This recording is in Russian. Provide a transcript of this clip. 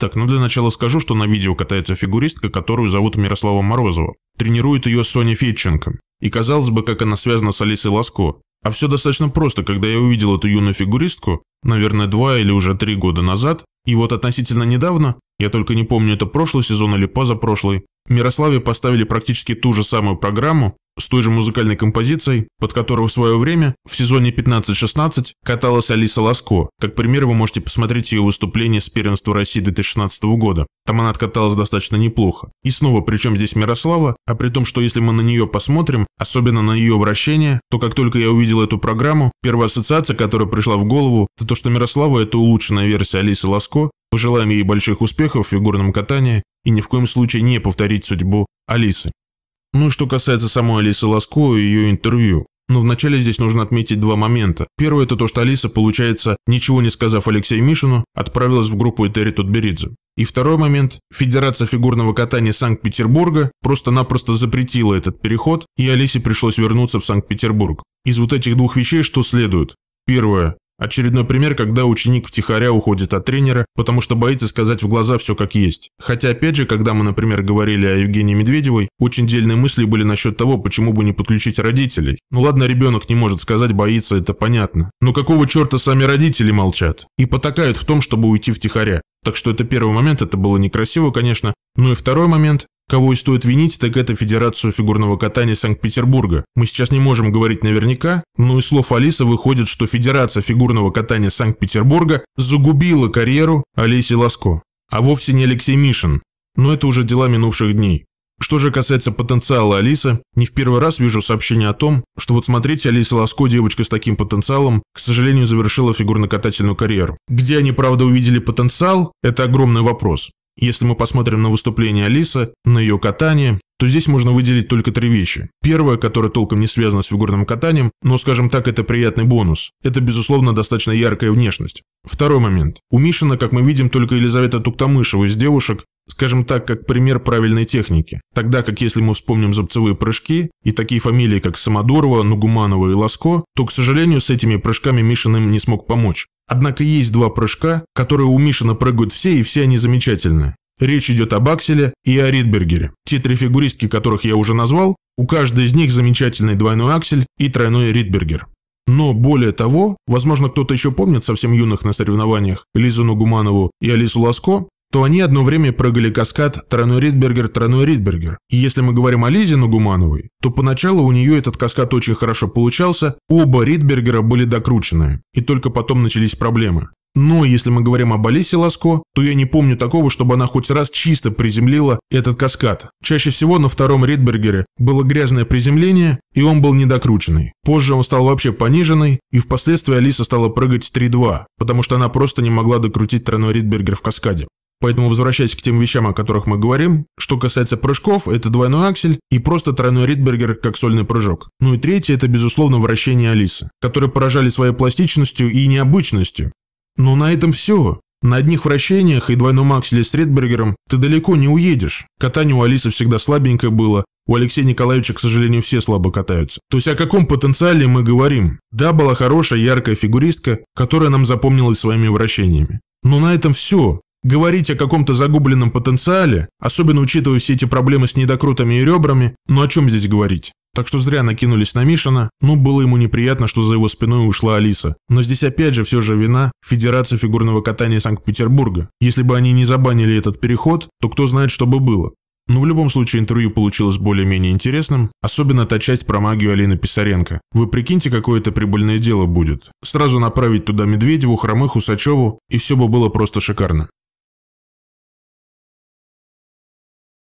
Так, ну для начала скажу, что на видео катается фигуристка, которую зовут Мирослава Морозова. Тренирует ее Соня Фетченко. И казалось бы, как она связана с Алисой Лозко. А все достаточно просто, когда я увидел эту юную фигуристку, наверное, 2 или уже 3 года назад, и вот относительно недавно, я только не помню, это прошлый сезон или позапрошлый, Мирославе поставили практически ту же самую программу, с той же музыкальной композицией, под которую в свое время, в сезоне 15-16, каталась Алиса Лозко. Как пример, вы можете посмотреть ее выступление с первенства России 2016 года. Там она откаталась достаточно неплохо. И снова, причем здесь Мирослава, а при том, что если мы на нее посмотрим, особенно на ее вращение, то как только я увидел эту программу, первая ассоциация, которая пришла в голову, это то, что Мирослава – это улучшенная версия Алисы Лозко. Пожелаем ей больших успехов в фигурном катании и ни в коем случае не повторить судьбу Алисы. Ну и что касается самой Алисы Лозко и ее интервью. Но вначале здесь нужно отметить 2 момента. Первое – это то, что Алиса, получается, ничего не сказав Алексею Мишину, отправилась в группу Этери Тутберидзе. И второй момент – Федерация фигурного катания Санкт-Петербурга просто-напросто запретила этот переход, и Алисе пришлось вернуться в Санкт-Петербург. Из вот этих 2 вещей что следует? Первое. Очередной пример, когда ученик втихаря уходит от тренера, потому что боится сказать в глаза все как есть. Хотя, опять же, когда мы, например, говорили о Евгении Медведевой, очень дельные мысли были насчет того, почему бы не подключить родителей. Ну ладно, ребенок не может сказать, боится, это понятно. Но какого черта сами родители молчат? И потакают в том, чтобы уйти втихаря. Так что это первый момент, это было некрасиво, конечно. Ну и второй момент. Кого и стоит винить, так это Федерацию фигурного катания Санкт-Петербурга. Мы сейчас не можем говорить наверняка, но из слов Алисы выходит, что Федерация фигурного катания Санкт-Петербурга загубила карьеру Алисе Лозко, а вовсе не Алексей Мишин. Но это уже дела минувших дней. Что же касается потенциала Алисы, не в первый раз вижу сообщение о том, что вот смотрите, Алиса Лозко, девочка с таким потенциалом, к сожалению, завершила фигурно-катательную карьеру. Где они, правда, увидели потенциал, это огромный вопрос. Если мы посмотрим на выступление Алисы, на ее катание, то здесь можно выделить только 3 вещи. Первое, которое толком не связано с фигурным катанием, но, скажем так, это приятный бонус. Это, безусловно, достаточно яркая внешность. Второй момент. У Мишина, как мы видим, только Елизавета Туктамышева из девушек, скажем так, как пример правильной техники. Тогда как если мы вспомним зубцевые прыжки и такие фамилии, как Самодорова, Нугуманова и Лозко, то, к сожалению, с этими прыжками Мишин им не смог помочь. Однако есть 2 прыжка, которые у Мишина прыгают все, и все они замечательные. Речь идет об Акселе и о Ридбергере. Те 3 фигуристки, которых я уже назвал, у каждой из них замечательный двойной Аксель и тройной Ридбергер. Но более того, возможно, кто-то еще помнит совсем юных на соревнованиях Лизу Нугуманову и Алису Лозко, то они одно время прыгали каскад тройной Ридбергер, тройной Ридбергер. И если мы говорим о Лизе Нугумановой, то поначалу у нее этот каскад очень хорошо получался, оба Ридбергера были докручены, и только потом начались проблемы. Но если мы говорим об Алисе Лозко, то я не помню такого, чтобы она хоть раз чисто приземлила этот каскад. Чаще всего на втором Ридбергере было грязное приземление, и он был недокрученный. Позже он стал вообще пониженный, и впоследствии Алиса стала прыгать 3-2, потому что она просто не могла докрутить тройной Ридбергер в каскаде. Поэтому, возвращаясь к тем вещам, о которых мы говорим, что касается прыжков, это двойной аксель и просто тройной Ридбергер как сольный прыжок. Ну и третье – это, безусловно, вращение Алисы, которые поражали своей пластичностью и необычностью. Но на этом все. На одних вращениях и двойном акселе с Ридбергером ты далеко не уедешь. Катание у Алисы всегда слабенькое было. У Алексея Николаевича, к сожалению, все слабо катаются. То есть о каком потенциале мы говорим? Да, была хорошая, яркая фигуристка, которая нам запомнилась своими вращениями. Но на этом все. Говорить о каком-то загубленном потенциале, особенно учитывая все эти проблемы с недокрутами и ребрами, ну о чем здесь говорить? Так что зря накинулись на Мишина, ну было ему неприятно, что за его спиной ушла Алиса. Но здесь опять же все же вина Федерации фигурного катания Санкт-Петербурга. Если бы они не забанили этот переход, то кто знает, что бы было. Но в любом случае интервью получилось более-менее интересным, особенно та часть про магию Алины Писаренко. Вы прикиньте, какое это прибыльное дело будет. Сразу направить туда Медведеву, Хромых, Усачеву, и все бы было просто шикарно.